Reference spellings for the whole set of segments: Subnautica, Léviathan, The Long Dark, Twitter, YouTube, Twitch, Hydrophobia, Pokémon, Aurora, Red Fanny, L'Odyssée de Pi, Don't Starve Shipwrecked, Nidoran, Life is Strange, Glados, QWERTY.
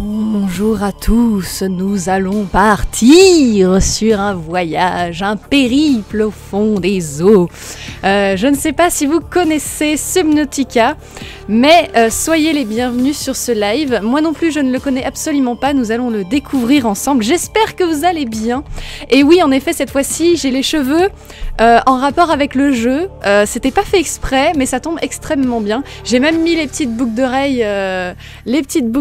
Bonjour à tous, nous allons partir sur un voyage, un périple au fond des eaux. Je ne sais pas si vous connaissez Subnautica, mais soyez les bienvenus sur ce live. Moi non plus, je ne le connais absolument pas, nous allons le découvrir ensemble. J'espère que vous allez bien. Et oui, en effet, cette fois-ci, j'ai les cheveux en rapport avec le jeu. C'était pas fait exprès, mais ça tombe extrêmement bien. J'ai même mis les petites boucles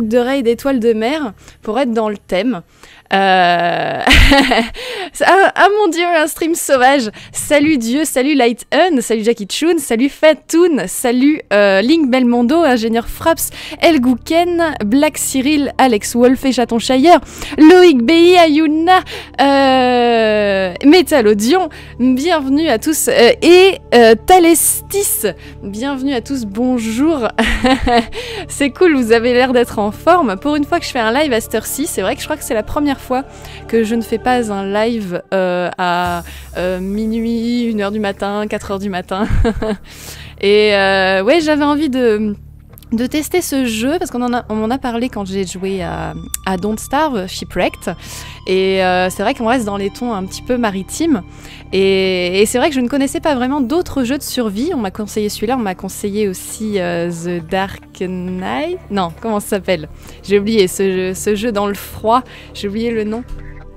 d'oreilles d'étoiles de mer, pour être dans le thème. Ah mon dieu, un stream sauvage. Salut Dieu, salut Light Un, salut Jackie Chun, salut Fatoun, salut Link Belmondo, Ingénieur Fraps, El Gouken, Black Cyril, Alex Wolf et Chaton Shire, Loïc Béi, Ayuna, Métalodion, bienvenue à tous, et Thalestis, bienvenue à tous, bonjour. C'est cool, vous avez l'air d'être en forme. Pour une fois que je fais un live à cette heure-ci, c'est vrai que je crois que c'est la première fois que je ne fais pas un live à minuit, 1h du matin, 4h du matin. Et ouais, j'avais envie de tester ce jeu parce qu'on m'en a parlé quand j'ai joué à Don't Starve Shipwrecked. Et c'est vrai qu'on reste dans les tons un petit peu maritimes. Et c'est vrai que je ne connaissais pas vraiment d'autres jeux de survie. On m'a conseillé celui-là, on m'a conseillé aussi The Dark Knight. Non, comment ça s'appelle? J'ai oublié ce jeu dans le froid. J'ai oublié le nom.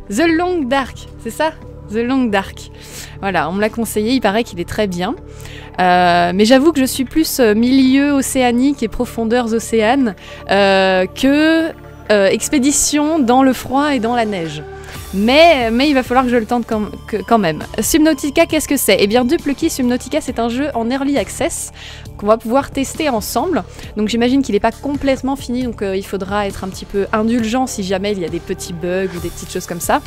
The Long Dark, c'est ça? The Long Dark. Voilà, on me l'a conseillé, il paraît qu'il est très bien. Mais j'avoue que je suis plus milieu océanique et profondeurs océanes que expédition dans le froid et dans la neige. Mais il va falloir que je le tente quand même. Subnautica, qu'est-ce que c'est? Eh bien, Duple Key Subnautica, c'est un jeu en Early Access qu'on va pouvoir tester ensemble. Donc j'imagine qu'il n'est pas complètement fini, donc il faudra être un petit peu indulgent si jamais il y a des petits bugs ou des petites choses comme ça.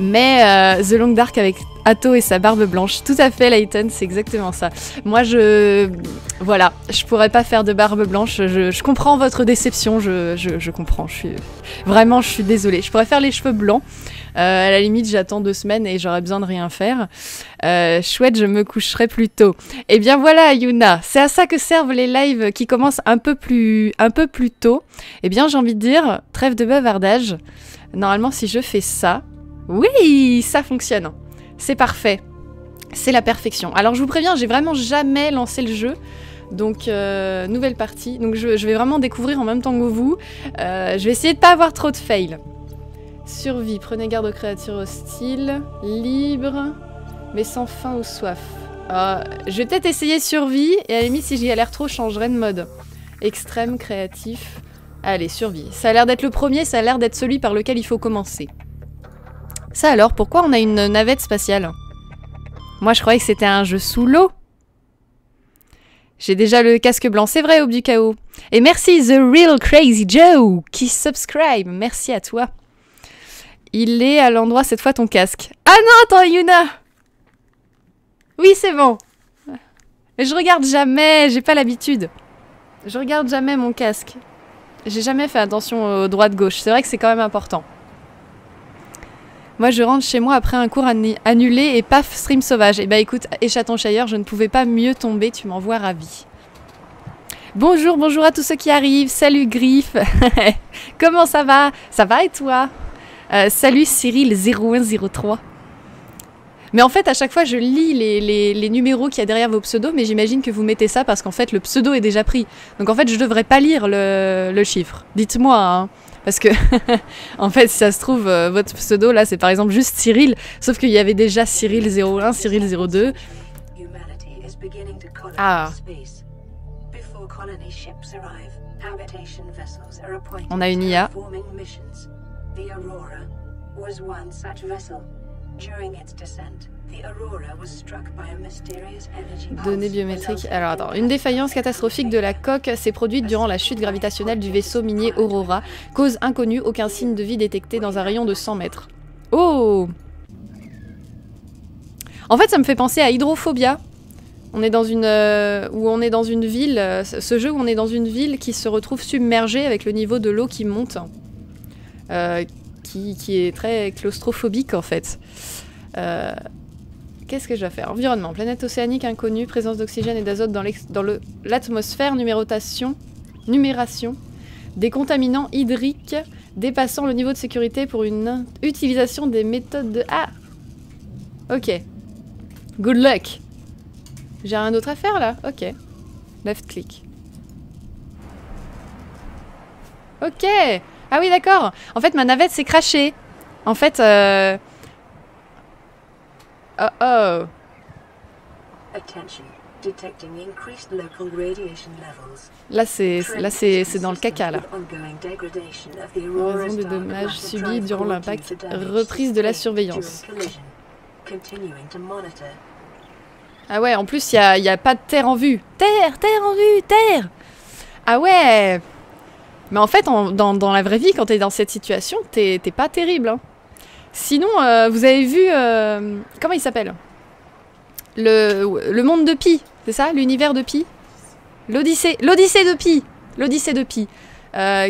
Mais The Long Dark avec Atto et sa barbe blanche, tout à fait Layton, c'est exactement ça. Moi voilà, je pourrais pas faire de barbe blanche, je comprends votre déception, je comprends, vraiment je suis désolée. Je pourrais faire les cheveux blancs, à la limite j'attends 2 semaines et j'aurais besoin de rien faire. Chouette, je me coucherai plus tôt. Et bien voilà Yuna, c'est à ça que servent les lives qui commencent un peu plus tôt. Et bien j'ai envie de dire, trêve de bavardage, normalement si je fais ça... Oui, ça fonctionne. C'est parfait. C'est la perfection. Alors je vous préviens, j'ai vraiment jamais lancé le jeu. Donc nouvelle partie. Donc je vais vraiment découvrir en même temps que vous. Je vais essayer de pas avoir trop de fail. Survie, prenez garde aux créatures hostiles. Libre, mais sans faim ou soif. Je vais peut-être essayer survie. Et à la limite, si j'y galère trop, je changerai de mode. Extrême, créatif. Allez, survie. Ça a l'air d'être le premier, ça a l'air d'être celui par lequel il faut commencer. Ça alors, pourquoi on a une navette spatiale? Moi je croyais que c'était un jeu sous l'eau. J'ai déjà le casque blanc, c'est vrai, Aube du Chaos. Et merci The Real Crazy Joe qui subscribe, merci à toi. Il est à l'endroit cette fois ton casque. Ah non, attends Yuna! Oui c'est bon. Mais je regarde jamais, j'ai pas l'habitude. Je regarde jamais mon casque. J'ai jamais fait attention au droite-gauche, c'est vrai que c'est quand même important. Moi je rentre chez moi après un cours annulé et paf, stream sauvage. Et bah écoute, et Chaton Shire, je ne pouvais pas mieux tomber, tu m'envoies ravi. Bonjour, bonjour à tous ceux qui arrivent, salut Griff. Comment ça va? Ça va et toi? Salut Cyril 0103. Mais en fait à chaque fois je lis les numéros qu'il y a derrière vos pseudos, mais j'imagine que vous mettez ça parce qu'en fait le pseudo est déjà pris. Donc en fait je devrais pas lire le chiffre, dites-moi hein. Parce que, en fait, si ça se trouve, votre pseudo, là, c'est par exemple juste Cyril, sauf qu'il y avait déjà Cyril 01, Cyril 02. Ah. On a une IA. The Aurora was one such vessel. During its descent, the Aurora was struck by a mysterious energy. Données biométriques. Alors attends, une défaillance catastrophique de la coque s'est produite durant la chute gravitationnelle du vaisseau minier Aurora. Cause inconnue, aucun signe de vie détecté dans un rayon de 100 mètres. Oh! En fait, ça me fait penser à Hydrophobia. On est dans une où on est dans une ville. Ce jeu où on est dans une ville qui se retrouve submergée avec le niveau de l'eau qui monte. Qui est très claustrophobique en fait. Qu'est-ce que je dois faire? Environnement, planète océanique inconnue, présence d'oxygène et d'azote dans l'atmosphère, numération, des contaminants hydriques dépassant le niveau de sécurité pour une utilisation des méthodes de... Ah! Ok. Good luck! J'ai rien d'autre à faire là? Ok. Left click. Ok! Ah oui d'accord! En fait ma navette s'est crashée. En fait... Oh oh! Attention. Là, c'est dans le caca, là. En raison des dommages subis durant l'impact, reprise de la surveillance. Ah ouais, en plus, il n'y a pas de terre en vue. Terre, terre en vue, terre! Ah ouais! Mais en fait, dans la vraie vie, quand t'es dans cette situation, t'es pas terrible. Hein. Sinon, vous avez vu... comment il s'appelle ? Le monde de Pi, c'est ça? L'univers de Pi? L'Odyssée de Pi! L'Odyssée de Pi.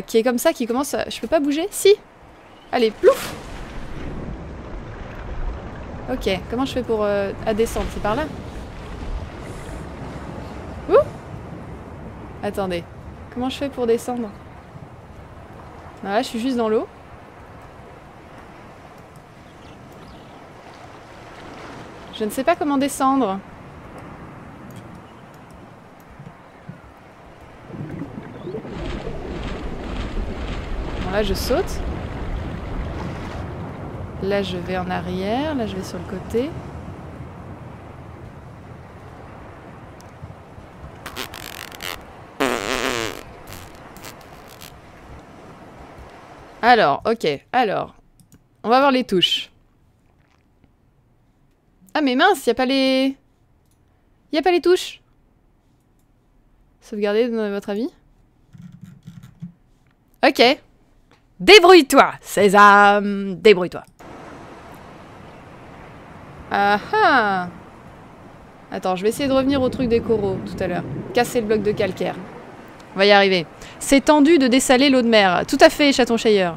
Qui est comme ça, qui commence... À... Je peux pas bouger? Si! Allez, plouf! Ok, comment je fais pour à descendre? C'est par là? Ouh! Attendez. Comment je fais pour descendre? Ah, là, je suis juste dans l'eau. Je ne sais pas comment descendre. Bon, là, je saute. Là, je vais en arrière. Là, je vais sur le côté. Alors, ok. Alors, on va voir les touches. Ah mais mince, y a pas les touches. Sauvegardez votre avis. Ok. Débrouille-toi, Sésame, débrouille-toi. Ah ah. Attends, je vais essayer de revenir au truc des coraux tout à l'heure. Casser le bloc de calcaire. On va y arriver. C'est tendu de dessaler l'eau de mer. Tout à fait, chaton Shayer.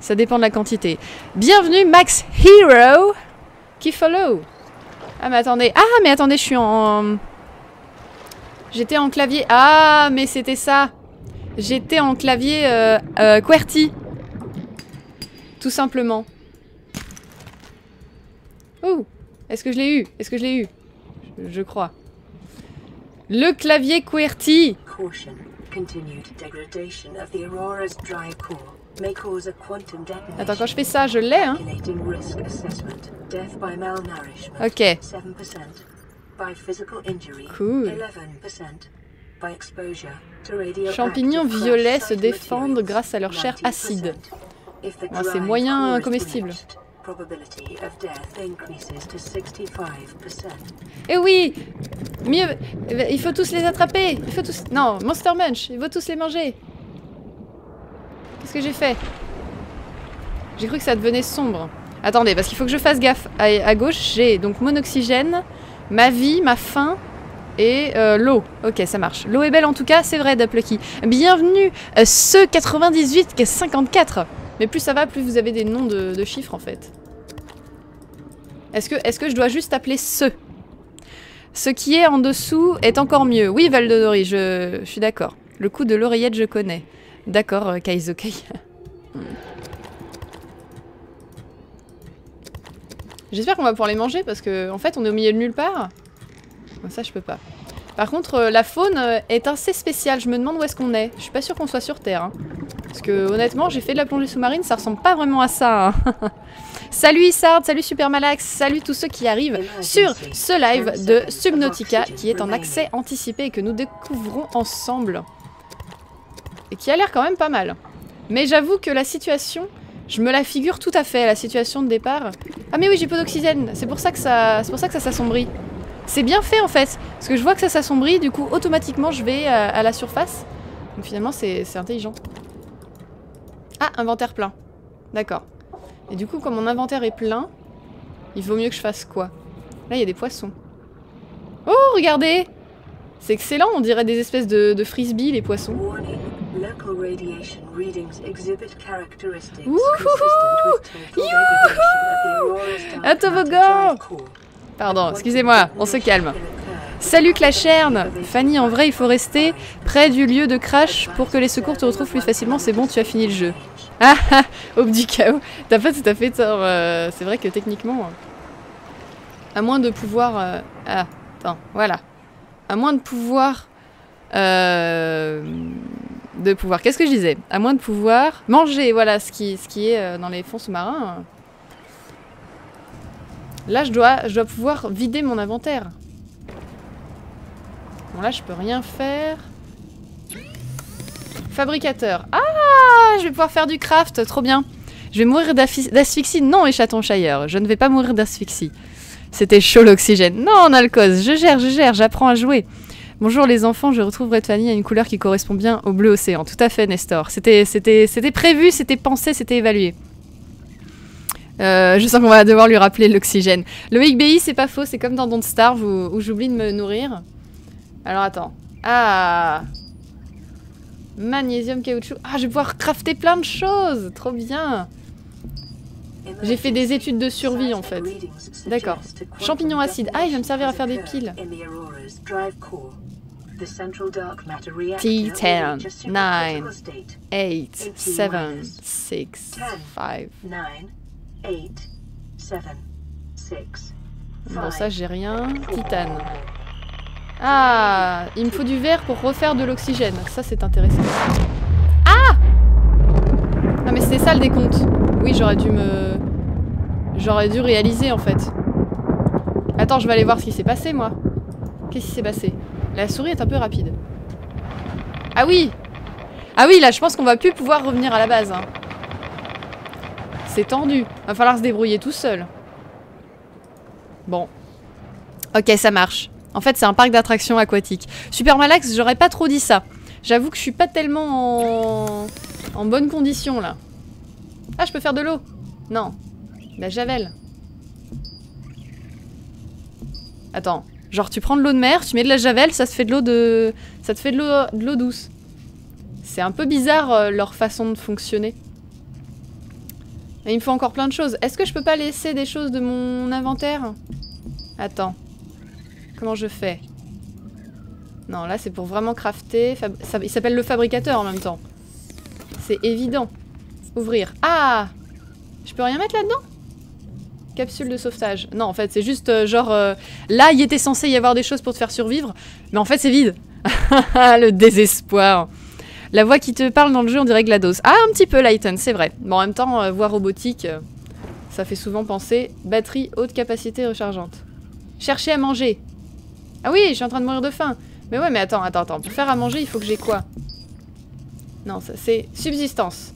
Ça dépend de la quantité. Bienvenue Max Hero qui follow. Ah mais attendez, je suis en... J'étais en clavier... Ah mais c'était ça. J'étais en clavier QWERTY. Tout simplement. Ouh. Est-ce que je l'ai eu? Je crois. Le clavier QWERTY. Attends, quand je fais ça, je l'ai, hein? Ok. Cool. Champignons violets se défendent grâce à leur chair acide. Ah, c'est moyen comestible. Eh oui! Mieux... Il faut tous les attraper! Il faut tous... Non, Monster Munch! Il faut tous les manger! Qu'est-ce que j'ai fait? J'ai cru que ça devenait sombre. Attendez, parce qu'il faut que je fasse gaffe. À gauche, j'ai donc mon oxygène, ma vie, ma faim et l'eau. Ok, ça marche. L'eau est belle en tout cas, c'est vrai, Daplucky. Bienvenue, ce 98-54. Mais plus ça va, plus vous avez des noms de chiffres en fait. Est-ce que je dois juste appeler ce? Ce qui est en dessous est encore mieux. Oui, Valdodori, je suis d'accord. Le coup de l'oreillette, je connais. D'accord, Kaizokai. J'espère qu'on va pouvoir les manger parce que en fait on est au milieu de nulle part. Ça je peux pas. Par contre la faune est assez spéciale, je me demande où est-ce qu'on est. Je suis pas sûre qu'on soit sur Terre. Hein. Parce que honnêtement j'ai fait de la plongée sous-marine, ça ressemble pas vraiment à ça. Hein. Salut Isard, salut Super Malax, salut tous ceux qui arrivent sur ce live de Subnautica qui est en accès anticipé et que nous découvrons ensemble. Et qui a l'air quand même pas mal. Mais j'avoue que la situation... Je me la figure tout à fait, la situation de départ. Ah mais oui, j'ai peu d'oxygène, c'est pour ça que ça s'assombrit. C'est bien fait en fait, parce que je vois que ça s'assombrit, du coup automatiquement je vais à la surface. Donc finalement c'est intelligent. Ah, inventaire plein. D'accord. Et du coup comme mon inventaire est plein, il vaut mieux que je fasse quoi? Là il y a des poissons. Oh regardez! C'est excellent, on dirait des espèces de frisbees les poissons. Wouhou! Un toboggan! Pardon, excusez-moi, on se calme. Salut Clasherne! Fanny, en vrai, il faut rester près du lieu de crash pour que les secours te retrouvent plus facilement. C'est bon, tu as fini le jeu. Ah ah! Aube du chaos! T'as pas tout à fait tort. C'est vrai que techniquement... À moins de pouvoir... Ah, attends, voilà. À moins de pouvoir... Qu'est-ce que je disais? À moins de pouvoir manger, voilà, ce qui est dans les fonds sous-marins. Là, je dois pouvoir vider mon inventaire. Bon, là, je peux rien faire. Fabricateur. Ah, je vais pouvoir faire du craft, trop bien. Je vais mourir d'asphyxie. Non, et chaton chailleur, je ne vais pas mourir d'asphyxie. C'était chaud l'oxygène. Non, on a le cause. Je gère, j'apprends à jouer. Bonjour les enfants, je retrouve Red Fanny à une couleur qui correspond bien au bleu océan. Tout à fait, Nestor. C'était prévu, c'était pensé, c'était évalué. Je sens qu'on va devoir lui rappeler l'oxygène. Loïc BI, c'est pas faux, c'est comme dans Don't Starve où j'oublie de me nourrir. Alors attends. Ah! Magnésium, caoutchouc. Ah, je vais pouvoir crafter plein de choses! Trop bien! J'ai fait des études de survie en fait. D'accord. Champignons acides. Ah, il va me servir à faire des piles. T10, 9, 8, 7, 6, 5. Bon, ça, j'ai rien. Titane. Ah, il me faut du verre pour refaire de l'oxygène. Ça, c'est intéressant. Ah! Ah, mais c'était ça le décompte. Oui, j'aurais dû réaliser, en fait. Attends, je vais aller voir ce qui s'est passé, moi. Qu'est-ce qui s'est passé? La souris est un peu rapide. Ah oui! Ah oui, là, je pense qu'on va plus pouvoir revenir à la base. Hein. C'est tendu. Va falloir se débrouiller tout seul. Bon. Ok, ça marche. En fait, c'est un parc d'attractions aquatiques. Super Malax, j'aurais pas trop dit ça. J'avoue que je suis pas tellement en bonne condition, là. Ah, je peux faire de l'eau. Non. La javel. Attends. Genre, tu prends de l'eau de mer, tu mets de la javel, ça te fait de l'eau de... Ça te fait de l'eau douce. C'est un peu bizarre, leur façon de fonctionner. Et il me faut encore plein de choses. Est-ce que je peux pas laisser des choses de mon inventaire? Attends. Comment je fais? Non, là, c'est pour vraiment crafter... Il s'appelle le fabricateur en même temps. C'est évident. Ouvrir. Ah! Je peux rien mettre là-dedans? Capsule de sauvetage. Non, en fait, c'est juste genre... là, il était censé y avoir des choses pour te faire survivre, mais en fait, c'est vide. Le désespoir. La voix qui te parle dans le jeu, on dirait Glados. Ah, un petit peu, Lighten, c'est vrai. Bon, en même temps, voix robotique, ça fait souvent penser. Batterie, haute capacité rechargeante. Chercher à manger. Ah oui, je suis en train de mourir de faim. Mais ouais, mais attends. Pour faire à manger, il faut que j'ai quoi? Non, ça, c'est subsistance.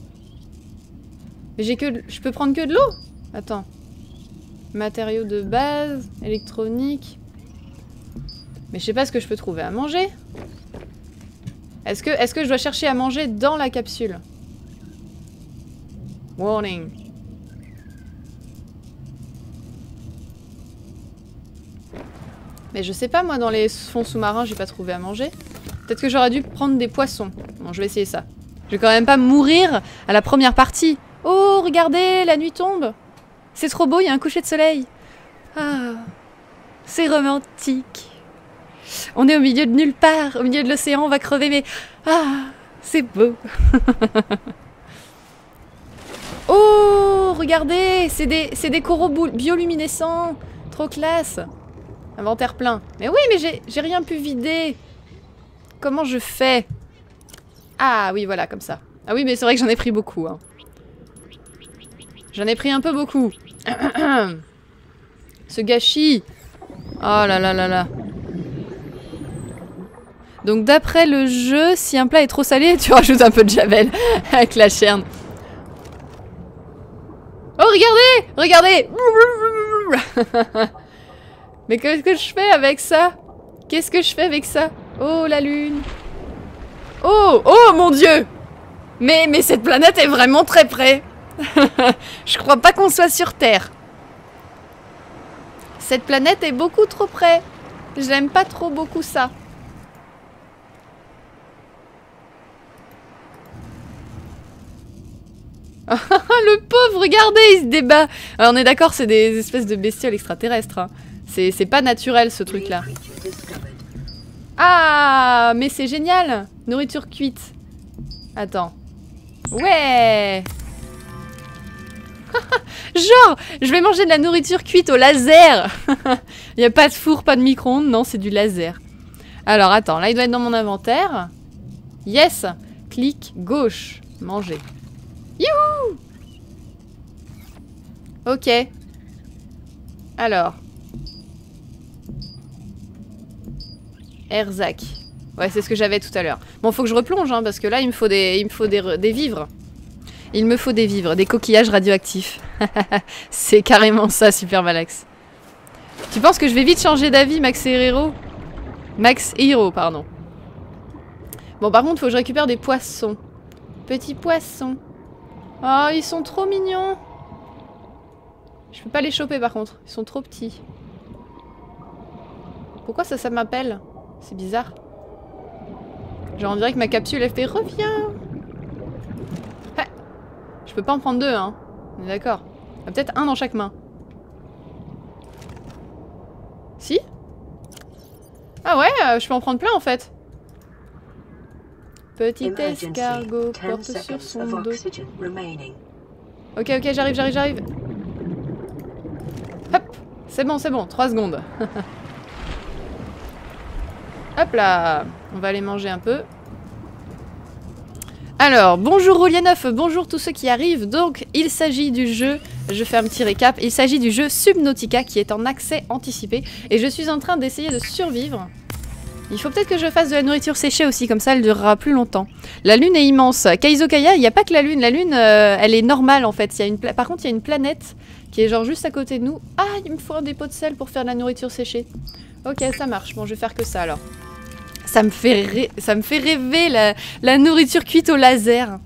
Mais j'ai que... Je peux prendre que de l'eau? Attends. Matériaux de base, électronique... Mais je sais pas ce que je peux trouver à manger. Est-ce que je dois chercher à manger dans la capsule? Warning. Mais je sais pas, moi, dans les fonds sous-marins, j'ai pas trouvé à manger. Peut-être que j'aurais dû prendre des poissons. Bon, je vais essayer ça. Je vais quand même pas mourir à la première partie. Oh, regardez, la nuit tombe. C'est trop beau, il y a un coucher de soleil. Ah, c'est romantique. On est au milieu de nulle part, au milieu de l'océan, on va crever, mais... Ah, c'est beau. Oh, regardez, c'est des coraux bioluminescents. Trop classe. Inventaire plein. Mais oui, mais j'ai rien pu vider. Comment je fais? Ah oui, voilà, comme ça. Ah oui, mais c'est vrai que j'en ai pris beaucoup, hein. J'en ai pris un peu beaucoup. Ce gâchis. Oh là là là là. Donc d'après le jeu, si un plat est trop salé, tu rajoutes un peu de javel avec la cherne. Oh, regardez. Mais qu'est-ce que je fais avec ça? Qu'est-ce que je fais avec ça? Oh, la lune. Oh mon dieu. Mais cette planète est vraiment très près. Je crois pas qu'on soit sur Terre. Cette planète est beaucoup trop près. J'aime pas trop beaucoup ça. Le pauvre, regardez, il se débat. Alors, on est d'accord, c'est des espèces de bestioles extraterrestres. Hein. C'est pas naturel, ce truc-là. Ah, mais c'est génial. Nourriture cuite. Attends. Ouais. Genre, je vais manger de la nourriture cuite au laser. Il n'y a pas de four, pas de micro-ondes. Non, c'est du laser. Alors, attends. Là, il doit être dans mon inventaire. Yes. Clic gauche. Manger. Youhou! Ok. Alors. Erzak. Ouais, c'est ce que j'avais tout à l'heure. Bon, faut que je replonge, hein, parce que là, il me faut des vivres. Il me faut des vivres, des coquillages radioactifs. C'est carrément ça, Super Malax. Tu penses que je vais vite changer d'avis, Max et Hero? Max et Hero, pardon. Bon, par contre, faut que je récupère des poissons. Petits poissons. Oh, ils sont trop mignons. Je peux pas les choper, par contre. Ils sont trop petits. Pourquoi ça m'appelle? C'est bizarre. Genre, on dirait que ma capsule, elle fait « Reviens !» Je peux pas en prendre deux, hein. On est d'accord. Ah, peut-être un dans chaque main. Si? Ah ouais, je peux en prendre plein, en fait. Petit escargot porte sur son dos. Ok, ok, j'arrive. Hop! C'est bon. 3 secondes. Hop là. On va aller manger un peu. Alors, bonjour Roulianoff, bonjour tous ceux qui arrivent. Donc, il s'agit du jeu, je fais un petit récap, il s'agit du jeu Subnautica qui est en accès anticipé. Et je suis en train d'essayer de survivre. Il faut peut-être que je fasse de la nourriture séchée aussi, comme ça elle durera plus longtemps. La lune est immense. Kaizokaya, il n'y a pas que la lune elle est normale en fait. Par contre, il y a une planète qui est genre juste à côté de nous. Ah, il me faut un dépôt de sel pour faire de la nourriture séchée. Ok, ça marche, bon je vais faire que ça alors. Ça me fait rêver la nourriture cuite au laser.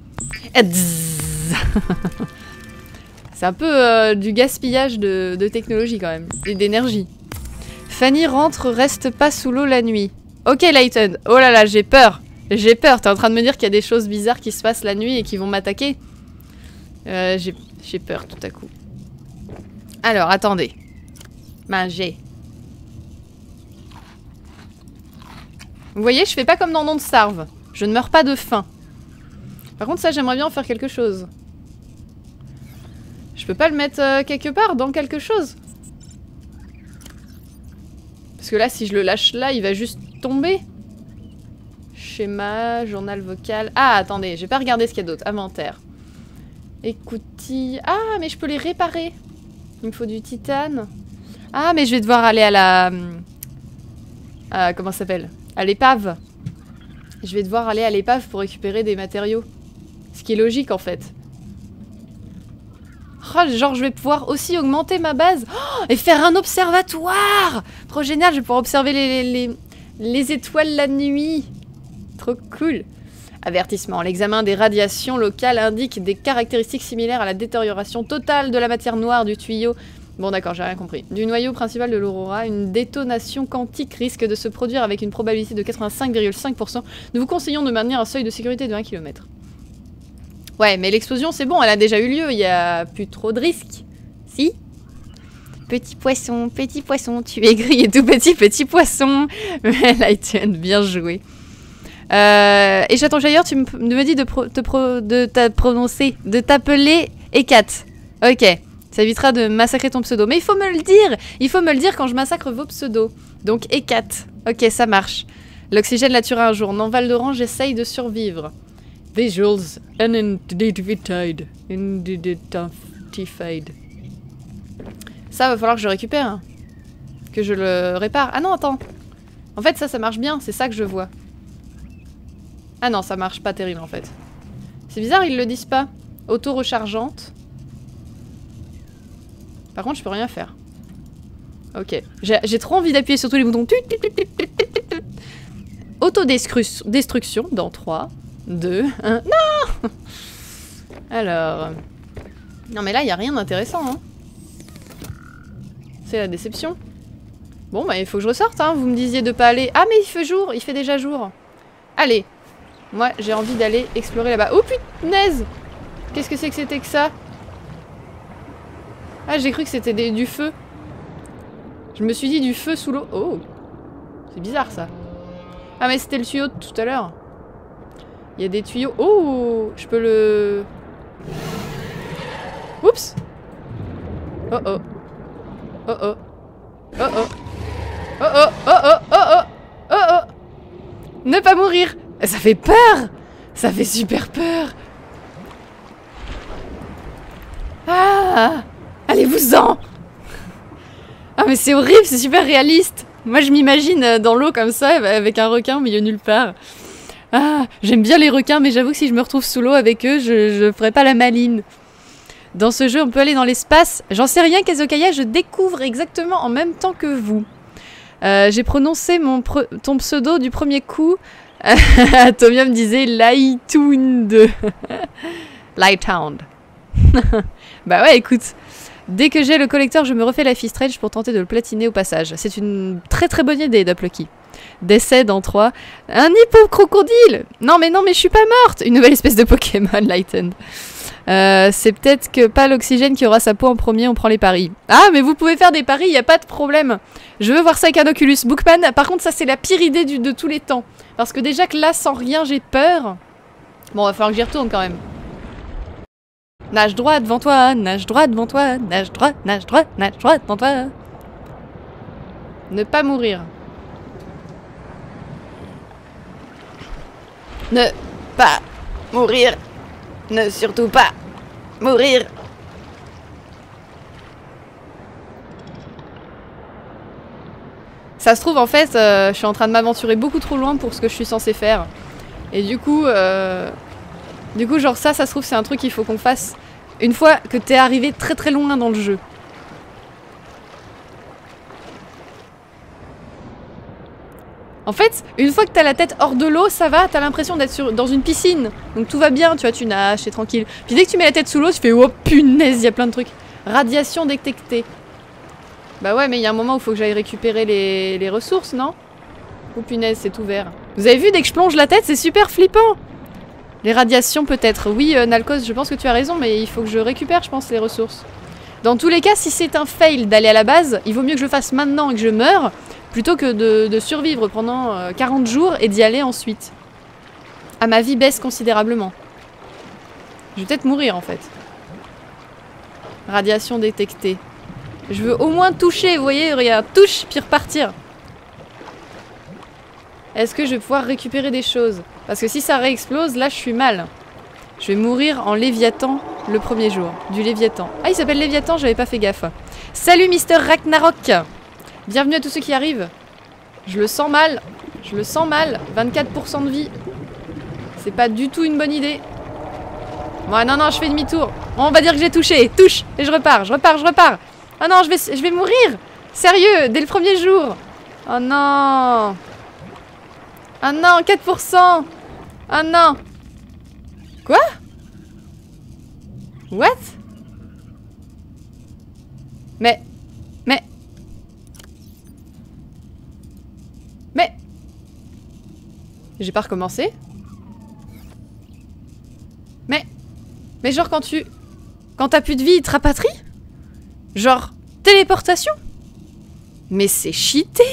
C'est un peu du gaspillage de technologie quand même, et d'énergie. Fanny rentre, reste pas sous l'eau la nuit. Ok Layton, oh là là, j'ai peur, t'es en train de me dire qu'il y a des choses bizarres qui se passent la nuit et qui vont m'attaquer. J'ai peur tout à coup. Alors, attendez. Manger. Vous voyez, je fais pas comme dans Don't Starve. Je ne meurs pas de faim. Par contre, ça, j'aimerais bien en faire quelque chose. Je peux pas le mettre quelque part, dans quelque chose. Parce que là, si je le lâche là, il va juste tomber. Schéma, journal vocal... Ah, attendez, j'ai pas regardé ce qu'il y a d'autre. Inventaire. Écoutille... Ah, mais je peux les réparer. Il me faut du titane. Ah, mais je vais devoir aller à la... comment ça s'appelle ? À l'épave. Je vais devoir aller à l'épave pour récupérer des matériaux. Ce qui est logique en fait. Oh, genre je vais pouvoir aussi augmenter ma base. Oh, et faire un observatoire. Trop génial, je vais pouvoir observer les étoiles la nuit. Trop cool. Avertissement. L'examen des radiations locales indique des caractéristiques similaires à la détérioration totale de la matière noire du tuyau. Bon d'accord, j'ai rien compris. Du noyau principal de l'Aurora, une détonation quantique risque de se produire avec une probabilité de 85,5%. Nous vous conseillons de maintenir un seuil de sécurité de 1 km. Ouais, mais l'explosion, c'est bon, elle a déjà eu lieu, il n'y a plus trop de risques. Si? Petit poisson, tu es gris et tout petit, petit poisson. Mais Lighten, bien joué. Et Chaton Chailleur, tu me dis de t'appeler Ekat. Ok. Ça évitera de massacrer ton pseudo. Mais il faut me le dire. Il faut me le dire quand je massacre vos pseudos. Donc, E4. Ok, ça marche. L'oxygène la tuera un jour. Non, Val d'Orange, j'essaye de survivre. Visuals unidentified. Ça, va falloir que je récupère. Que je le répare. Ah non, attends. En fait, ça marche bien. C'est ça que je vois. Ah non, ça marche pas terrible, en fait. C'est bizarre, ils le disent pas. Auto-rechargeante. Par contre, je peux rien faire. Ok. J'ai trop envie d'appuyer sur tous les boutons. Autodestruction dans 3, 2, 1... Non! Alors... Non mais là, il n'y a rien d'intéressant. Hein. C'est la déception. Bon, bah il faut que je ressorte. Hein. Vous me disiez de pas aller... Ah mais il fait jour! Il fait déjà jour. Allez! Moi, j'ai envie d'aller explorer là-bas. Oh putain! Qu'est-ce que c'est que c'était que ça? Ah, j'ai cru que c'était du feu. Je me suis dit du feu sous l'eau. Oh, c'est bizarre ça. Ah mais c'était le tuyau de tout à l'heure. Il y a des tuyaux. Oh, je peux le... Oups. Oh oh. Oh oh. Oh oh. Oh oh. Oh oh. Oh oh. Oh oh. Ne pas mourir. Ça fait peur. Ça fait super peur. Ah. Allez-vous-en. Ah mais c'est horrible, c'est super réaliste. Moi je m'imagine dans l'eau comme ça, avec un requin au milieu nulle part. Ah, j'aime bien les requins, mais j'avoue que si je me retrouve sous l'eau avec eux, je ferai pas la maline. Dans ce jeu, on peut aller dans l'espace. J'en sais rien, Kazokaya, je découvre exactement en même temps que vous. J'ai prononcé ton pseudo du premier coup. Tomia me disait Lightound. Lightound. Bah ouais, écoute. Dès que j'ai le collecteur, je me refais Life is Strange pour tenter de le platiner au passage. C'est une très très bonne idée, Doplucky. Décès dans 3. Un hippocrocodile. Non mais non, mais je suis pas morte. Une nouvelle espèce de Pokémon, Lightened. C'est peut-être que pas l'oxygène qui aura sa peau en premier, on prend les paris. Ah mais vous pouvez faire des paris, y a pas de problème. Je veux voir ça avec un Oculus. Bookman, par contre ça c'est la pire idée de tous les temps. Parce que déjà que là, sans rien, j'ai peur. Bon, va falloir que j'y retourne quand même. Nage droit devant toi, nage droit devant toi, nage droit, nage droit, nage droit devant toi. Ne pas mourir. Ne pas mourir. Ne surtout pas mourir. Ça se trouve en fait, je suis en train de m'aventurer beaucoup trop loin pour ce que je suis censée faire. Et du coup, genre ça se trouve c'est un truc qu'il faut qu'on fasse une fois que t'es arrivé très très loin dans le jeu. En fait, une fois que t'as la tête hors de l'eau, ça va, t'as l'impression d'être dans une piscine. Donc tout va bien, tu vois, tu nages, t'es tranquille. Puis dès que tu mets la tête sous l'eau, tu fais oh punaise, y a plein de trucs. Radiation détectée. Bah ouais, mais il y a un moment où faut que j'aille récupérer les ressources, non? Oh punaise, c'est ouvert. Vous avez vu, dès que je plonge la tête, c'est super flippant. Les radiations peut-être. Oui, Nalcos, je pense que tu as raison, mais il faut que je récupère, je pense, les ressources. Dans tous les cas, si c'est un fail d'aller à la base, il vaut mieux que je le fasse maintenant et que je meure, plutôt que de survivre pendant 40 jours et d'y aller ensuite. Ah, ma vie baisse considérablement. Je vais peut-être mourir, en fait. Radiation détectée. Je veux au moins toucher, vous voyez, regarde, touche, puis repartir. Est-ce que je vais pouvoir récupérer des choses ? Parce que si ça réexplose, là je suis mal. Je vais mourir en Léviathan le premier jour. Du Léviathan. Ah, il s'appelle Léviathan, j'avais pas fait gaffe. Salut Mister Ragnarok. Bienvenue à tous ceux qui arrivent. Je le sens mal. Je le sens mal. 24% de vie. C'est pas du tout une bonne idée. Ouais, non, non, je fais demi-tour. On va dire que j'ai touché. Touche. Et je repars, je repars, je repars. Ah non, je vais mourir. Sérieux, dès le premier jour. Oh non. Ah non, 4%. Ah non. Quoi? What? Mais... J'ai pas recommencé. Mais genre quand tu... Quand t'as plus de vie, il te rapatrie? Genre téléportation? Mais c'est cheaté.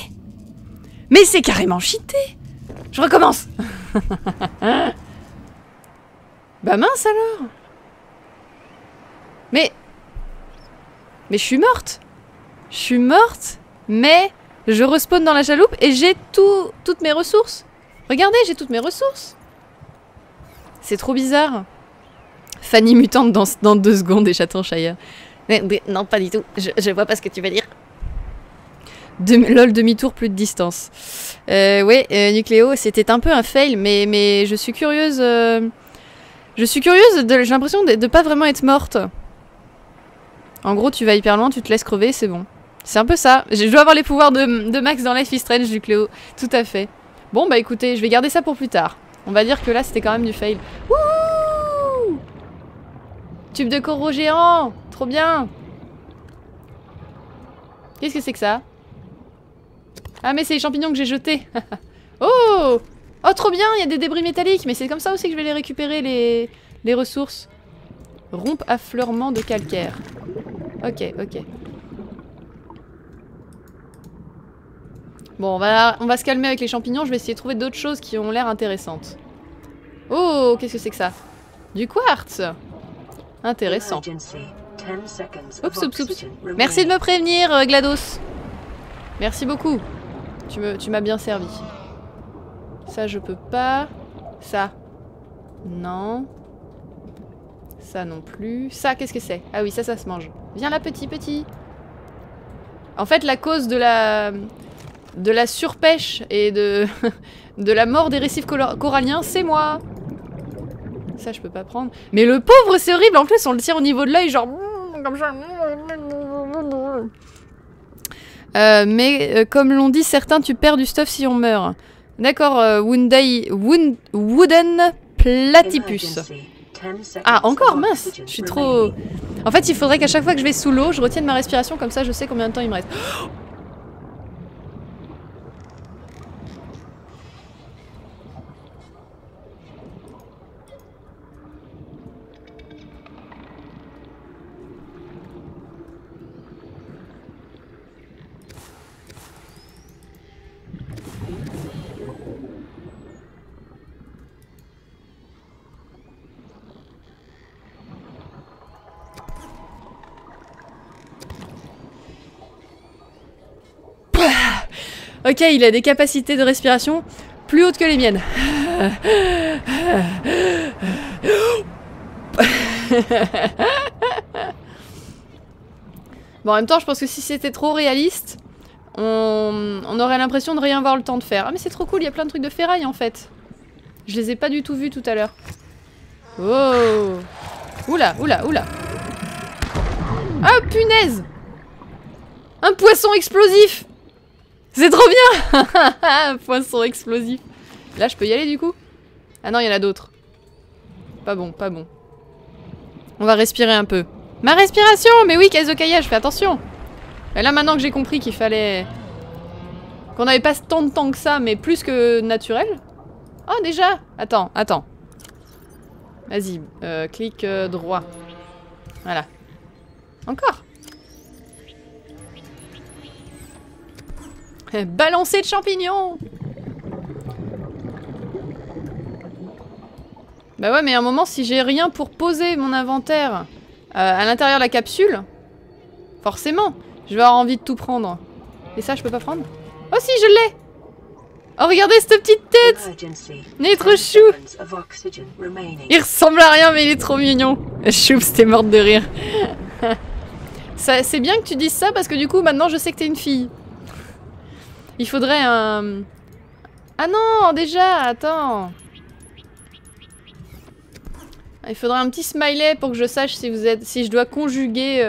Mais c'est carrément cheaté. Je recommence. Bah mince alors. Mais je suis morte. Je suis morte, mais je respawn dans la chaloupe et j'ai toutes mes ressources. Regardez, j'ai toutes mes ressources. C'est trop bizarre. Fanny mutante dans 2 secondes et chaton Shire. Mais non, pas du tout. Je vois pas ce que tu veux dire. LOL, demi-tour, plus de distance. Ouais, Nucléo, c'était un peu un fail, mais je suis curieuse. Je suis curieuse, j'ai l'impression de pas vraiment être morte. En gros, tu vas hyper loin, tu te laisses crever, c'est bon. C'est un peu ça. Je dois avoir les pouvoirs de Max dans Life is Strange, Nucléo. Tout à fait. Bon, bah écoutez, je vais garder ça pour plus tard. On va dire que là, c'était quand même du fail. Wouh! Tube de coraux géant! Trop bien! Qu'est-ce que c'est que ça? Ah mais c'est les champignons que j'ai jetés. Oh! Oh trop bien, il y a des débris métalliques. Mais c'est comme ça aussi que je vais les récupérer, les ressources. Rompe affleurement de calcaire. Ok, ok. Bon, on va se calmer avec les champignons, je vais essayer de trouver d'autres choses qui ont l'air intéressantes. Oh, qu'est-ce que c'est que ça? Du quartz! Intéressant. Oups, oups, oups. Merci de me prévenir, GLaDOS. Merci beaucoup. Tu m'as bien servi. Ça, je peux pas. Ça. Non. Ça non plus. Ça, qu'est-ce que c'est? Ah oui, ça, ça se mange. Viens là, petit, petit. En fait, la cause de la surpêche et de la mort des récifs coralliens, c'est moi. Ça, je peux pas prendre. Mais le pauvre, c'est horrible. En plus, on le tire au niveau de l'œil, genre... comme ça. Mais comme l'ont dit certains, tu perds du stuff si on meurt. D'accord, Wooden Platypus. Ah, encore, mince. Je suis trop... En fait, il faudrait qu'à chaque fois que je vais sous l'eau, je retienne ma respiration, comme ça je sais combien de temps il me reste. Oh, ok, il a des capacités de respiration plus hautes que les miennes. Bon, en même temps, je pense que si c'était trop réaliste, on aurait l'impression de rien avoir le temps de faire. Ah, mais c'est trop cool, il y a plein de trucs de ferraille, en fait. Je les ai pas du tout vus tout à l'heure. Oh! Oula, oula, oula! Ah, punaise! Un poisson explosif! C'est trop bien. Un poisson explosif. Là, je peux y aller, du coup? Ah non, il y en a d'autres. Pas bon, pas bon. On va respirer un peu. Ma respiration! Mais oui, Kazokaya, je fais attention. Mais là, maintenant que j'ai compris qu'il fallait... qu'on n'avait pas tant de temps que ça, mais plus que naturel. Oh, déjà! Attends, attends. Vas-y, clic droit. Voilà. Encore! Balancer de champignons! Bah ouais, mais à un moment, si j'ai rien pour poser mon inventaire à l'intérieur de la capsule, forcément, je vais avoir envie de tout prendre. Et ça, je peux pas prendre? Oh si, je l'ai! Oh, regardez cette petite tête! Il est trop chou! Il ressemble à rien, mais il est trop mignon! Chou, c'était morte de rire. C'est bien que tu dises ça, parce que du coup, maintenant, je sais que t'es une fille. Il faudrait un... Ah non, déjà, attends. Il faudrait un petit smiley pour que je sache si vous êtes... si je dois conjuguer...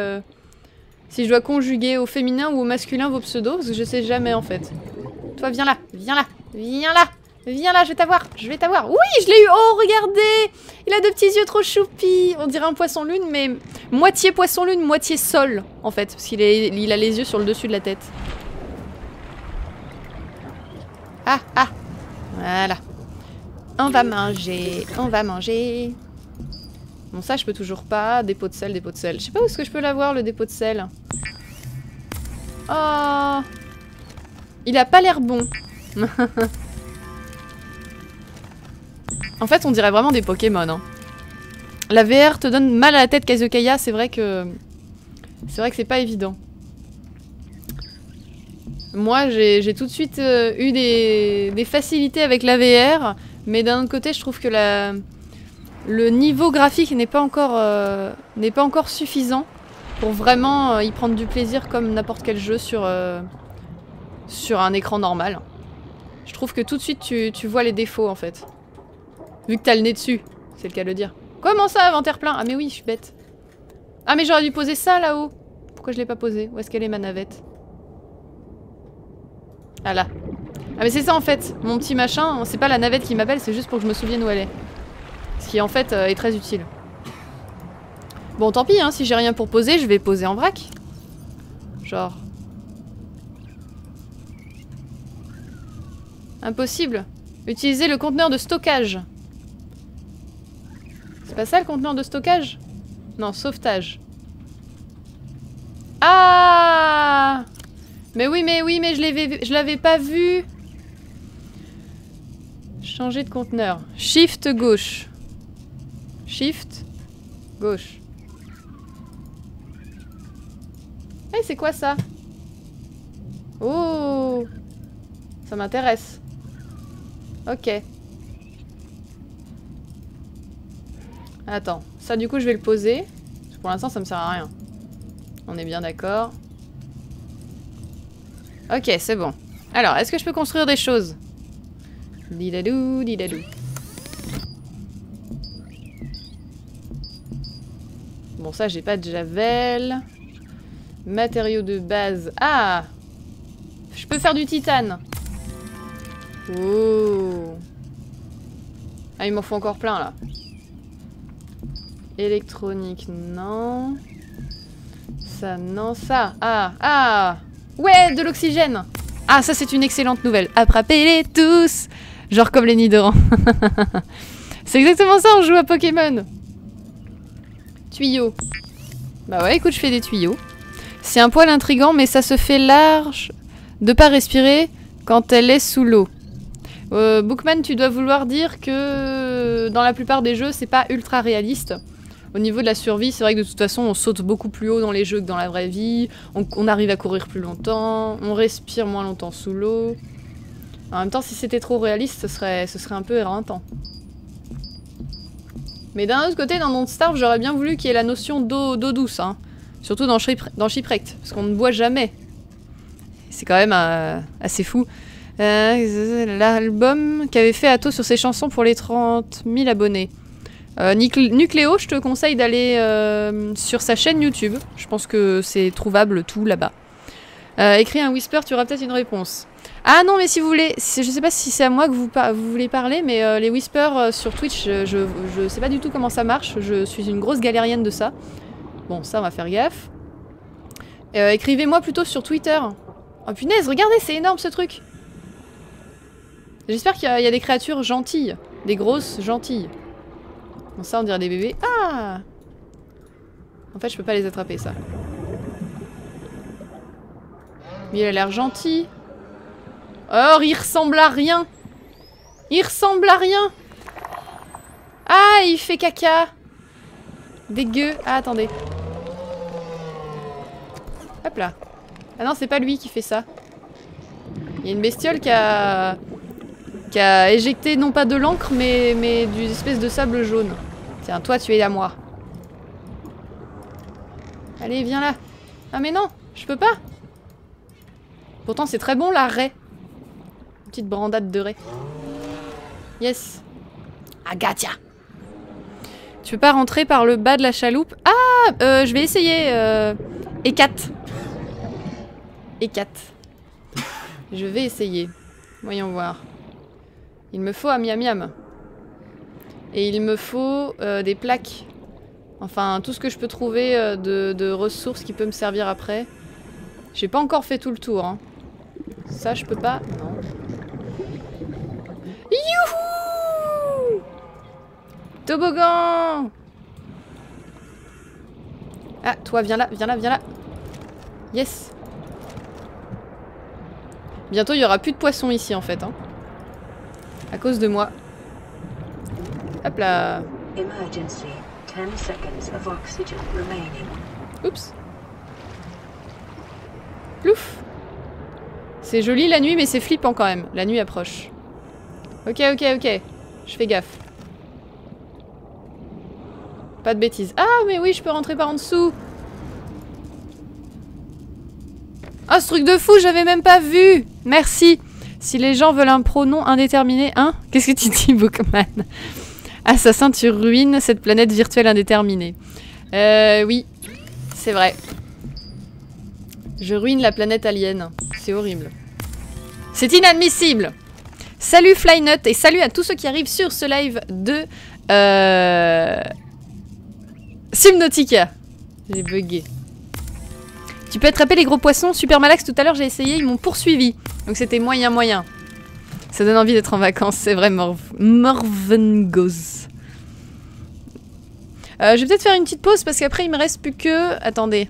si je dois conjuguer au féminin ou au masculin vos pseudos, parce que je sais jamais, en fait. Toi, viens là, viens là, viens là, viens là, je vais t'avoir, je vais t'avoir. Oui, je l'ai eu. Oh, regardez, il a deux petits yeux trop choupis. On dirait un poisson-lune, mais moitié poisson-lune, moitié sol, en fait, parce qu'il est... il a les yeux sur le dessus de la tête. Ah, ah, voilà. On va manger... Bon, ça, je peux toujours pas. Dépôt de sel, dépôt de sel. Je sais pas où est-ce que je peux l'avoir, le dépôt de sel. Oh! Il a pas l'air bon. En fait, on dirait vraiment des Pokémon, hein. La VR te donne mal à la tête, Kazokaya, c'est vrai que... c'est vrai que c'est pas évident. Moi, j'ai tout de suite eu des facilités avec la VR, mais d'un autre côté, je trouve que le niveau graphique n'est pas encore suffisant pour vraiment y prendre du plaisir comme n'importe quel jeu sur un écran normal. Je trouve que tout de suite, tu vois les défauts, en fait. Vu que t'as le nez dessus, c'est le cas de le dire. Comment ça, inventaire plein? Ah mais oui, je suis bête. Ah mais j'aurais dû poser ça, là-haut. Pourquoi je l'ai pas posé? Où est-ce qu'elle est, ma navette? Ah là. Ah mais c'est ça en fait, mon petit machin, c'est pas la navette qui m'appelle, c'est juste pour que je me souvienne où elle est. Ce qui en fait est très utile. Bon tant pis, hein, si j'ai rien pour poser, je vais poser en vrac. Genre... Impossible. Utiliser le conteneur de stockage. C'est pas ça le conteneur de stockage? Non, sauvetage. Ah! Mais oui, mais oui, mais je l'avais pas vu. Changer de conteneur. Shift gauche. Shift gauche. Eh, hey, c'est quoi ça? Oh, ça m'intéresse. Ok. Attends, ça du coup je vais le poser. Pour l'instant ça me sert à rien. On est bien d'accord. Ok, c'est bon. Alors, est-ce que je peux construire des choses? Didadou, didadou. Bon, ça j'ai pas de javel. Matériaux de base. Ah! Je peux faire du titane. Oh. Ah, il m'en faut encore plein là. Électronique, non. Ça, non, ça. Ah, ah. Ouais, de l'oxygène. Ah, ça c'est une excellente nouvelle. Attrapez-les tous. Genre comme les Nidorans. C'est exactement ça, on joue à Pokémon. Tuyaux. Bah ouais, écoute, je fais des tuyaux. C'est un poil intriguant, mais ça se fait large de pas respirer quand elle est sous l'eau. Bookman, tu dois vouloir dire que dans la plupart des jeux, c'est pas ultra réaliste. Au niveau de la survie, c'est vrai que de toute façon, on saute beaucoup plus haut dans les jeux que dans la vraie vie. On arrive à courir plus longtemps, on respire moins longtemps sous l'eau. En même temps, si c'était trop réaliste, ce serait un peu éreintant. Mais d'un autre côté, dans Don't Starve, j'aurais bien voulu qu'il y ait la notion d'eau douce, hein. Surtout dans Shipwrecked, parce qu'on ne boit jamais. C'est quand même assez fou. L'album qu'avait fait Atto sur ses chansons pour les 30 000 abonnés. Nucléo, je te conseille d'aller sur sa chaîne YouTube. Je pense que c'est trouvable tout là-bas. Écris un whisper, tu auras peut-être une réponse. Ah non, mais si vous voulez, je sais pas si c'est à moi que vous voulez parler, mais les whispers sur Twitch, je sais pas du tout comment ça marche. Je suis une grosse galérienne de ça. Bon, ça on va faire gaffe. Écrivez-moi plutôt sur Twitter. Oh punaise, regardez, c'est énorme ce truc. J'espère qu'il y a des créatures gentilles. Des grosses gentilles. Bon, ça on dirait des bébés. Ah! En fait, je peux pas les attraper, ça. Mais il a l'air gentil. Or, il ressemble à rien. Il ressemble à rien. Ah, il fait caca. Dégueu. Ah, attendez. Hop là. Ah non, c'est pas lui qui fait ça. Il y a une bestiole qui a éjecté non pas de l'encre, mais d'une espèce de sable jaune. Tiens, toi, tu es à moi. Allez, viens là. Ah mais non, je peux pas. Pourtant, c'est très bon, la raie. Une petite brandade de raie. Yes. Agatia. Tu peux pas rentrer par le bas de la chaloupe? Ah, je vais essayer. Écate. Écate. Je vais essayer. Voyons voir. Il me faut un miam miam. Et il me faut des plaques. Enfin, tout ce que je peux trouver de ressources qui peut me servir après. J'ai pas encore fait tout le tour. Hein. Ça, je peux pas. Non. Youhou! Toboggan! Ah, toi, viens là, viens là, viens là. Yes! Bientôt, il n'y aura plus de poissons ici, en fait. Hein. À cause de moi. Hop là. Oups. Plouf. C'est joli la nuit, mais c'est flippant quand même. La nuit approche. Ok, ok, ok. Je fais gaffe. Pas de bêtises. Ah, mais oui, je peux rentrer par en dessous. Ah, ce truc de fou, j'avais même pas vu. Merci. Si les gens veulent un pronom indéterminé, hein? Qu'est-ce que tu dis, Bookman? Assassin, tu ruines cette planète virtuelle indéterminée. Oui, c'est vrai. Je ruine la planète alien. C'est horrible. C'est inadmissible. Salut Flynut et salut à tous ceux qui arrivent sur ce live de... Subnautica. J'ai bugué. Tu peux attraper les gros poissons, super malaxe, tout à l'heure j'ai essayé, ils m'ont poursuivi. Donc c'était moyen moyen. Ça donne envie d'être en vacances, c'est vrai Morvengoz. Je vais peut-être faire une petite pause parce qu'après il me reste plus que... Attendez.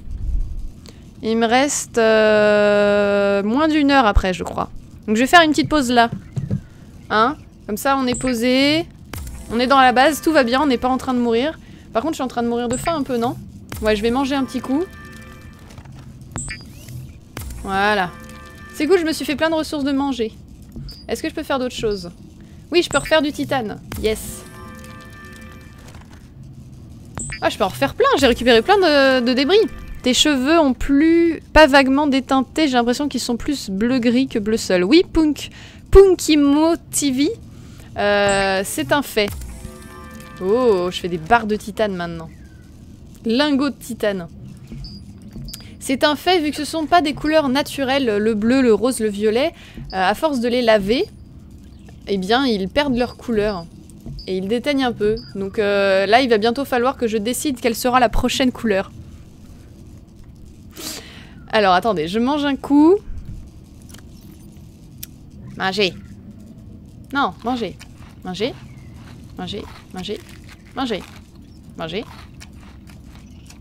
Il me reste moins d'une heure après, je crois. Donc je vais faire une petite pause là. Hein? Comme ça, on est posé. On est dans la base, tout va bien, on n'est pas en train de mourir. Par contre, je suis en train de mourir de faim un peu, non? Ouais, je vais manger un petit coup. Voilà. C'est cool, je me suis fait plein de ressources de manger. Est-ce que je peux faire d'autres choses? Oui, je peux refaire du titane. Yes. Ah, je peux en refaire plein. J'ai récupéré plein de débris. Tes cheveux ont plus... pas vaguement déteintés. J'ai l'impression qu'ils sont plus bleu-gris que bleu seul. Oui, Punk. Punkimo TV. C'est un fait. Oh, je fais des barres de titane maintenant. Lingots de titane. C'est un fait vu que ce ne sont pas des couleurs naturelles, le bleu, le rose, le violet. À force de les laver, eh bien, ils perdent leur couleur. Et ils déteignent un peu. Donc là, il va bientôt falloir que je décide quelle sera la prochaine couleur. Alors, attendez, je mange un coup. Manger. Non, manger. Manger. Manger. Manger. Manger. Manger.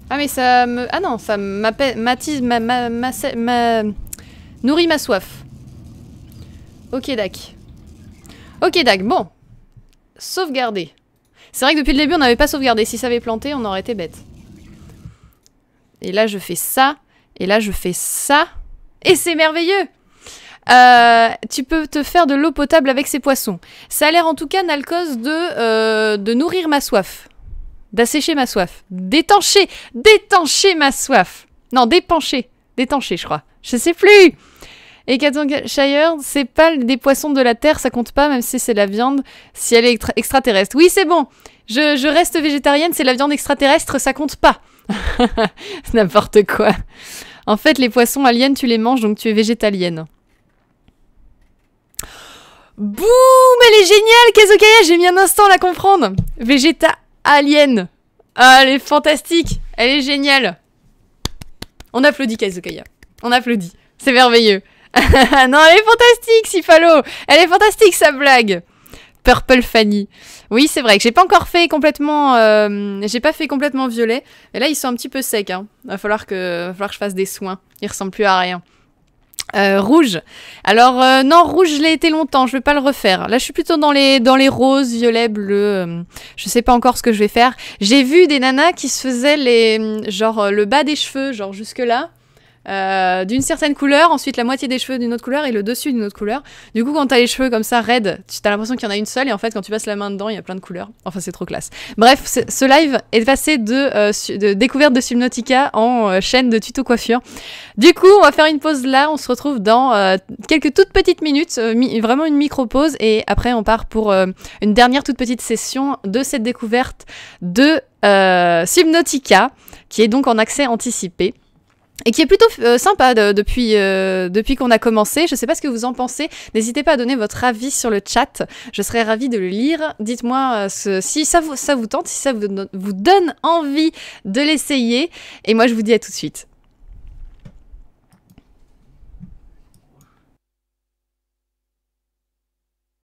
Ah mais ça me... ah non, ça m'attise, nourrit ma soif. Ok, dac. Ok, dac, bon. Sauvegarder. C'est vrai que depuis le début, on n'avait pas sauvegardé. Si ça avait planté, on aurait été bête. Et là, je fais ça. Et là, je fais ça. Et c'est merveilleux! Tu peux te faire de l'eau potable avec ces poissons. Ça a l'air en tout cas, Nalcos, de nourrir ma soif. D'assécher ma soif. D'étancher. D'étancher ma soif. Non, d'épancher. D'étancher, je crois. Je sais plus. Et Shire, c'est pas des poissons de la terre, ça compte pas, même si c'est la viande, si elle est extraterrestre. Oui, c'est bon. Je reste végétarienne, c'est la viande extraterrestre, ça compte pas. N'importe quoi. En fait, les poissons aliens, tu les manges, donc tu es végétalienne. Boum, elle est géniale, Kazokaya, j'ai mis un instant à la comprendre. Végéta... alien. Ah, elle est fantastique. Elle est géniale. On applaudit Kazukaya. On applaudit. C'est merveilleux. Non, elle est fantastique, Cifalo. Elle est fantastique, sa blague. Purple Fanny. Oui, c'est vrai que j'ai pas encore fait complètement... j'ai pas fait complètement violet. Et là, ils sont un petit peu secs. Hein. Va falloir que je fasse des soins. Ils ressemblent plus à rien. Rouge. Alors, non, rouge, je l'ai été longtemps, je vais pas le refaire. Là, je suis plutôt dans les roses, violets, bleus, je sais pas encore ce que je vais faire. J'ai vu des nanas qui se faisaient les... genre le bas des cheveux, genre jusque-là, d'une certaine couleur, ensuite la moitié des cheveux d'une autre couleur et le dessus d'une autre couleur. Du coup, quand t'as les cheveux comme ça, raides, t'as l'impression qu'il y en a une seule et en fait, quand tu passes la main dedans, il y a plein de couleurs. Enfin, c'est trop classe. Bref, ce live est passé de découverte de Subnautica en chaîne de tuto coiffure. Du coup, on va faire une pause là, on se retrouve dans quelques toutes petites minutes, vraiment une micro-pause et après on part pour une dernière toute petite session de cette découverte de Subnautica qui est donc en accès anticipé. Et qui est plutôt sympa depuis qu'on a commencé. Je sais pas ce que vous en pensez. N'hésitez pas à donner votre avis sur le chat. Je serais ravie de le lire. Dites-moi si ça vous tente, si ça vous donne envie de l'essayer. Et moi, je vous dis à tout de suite.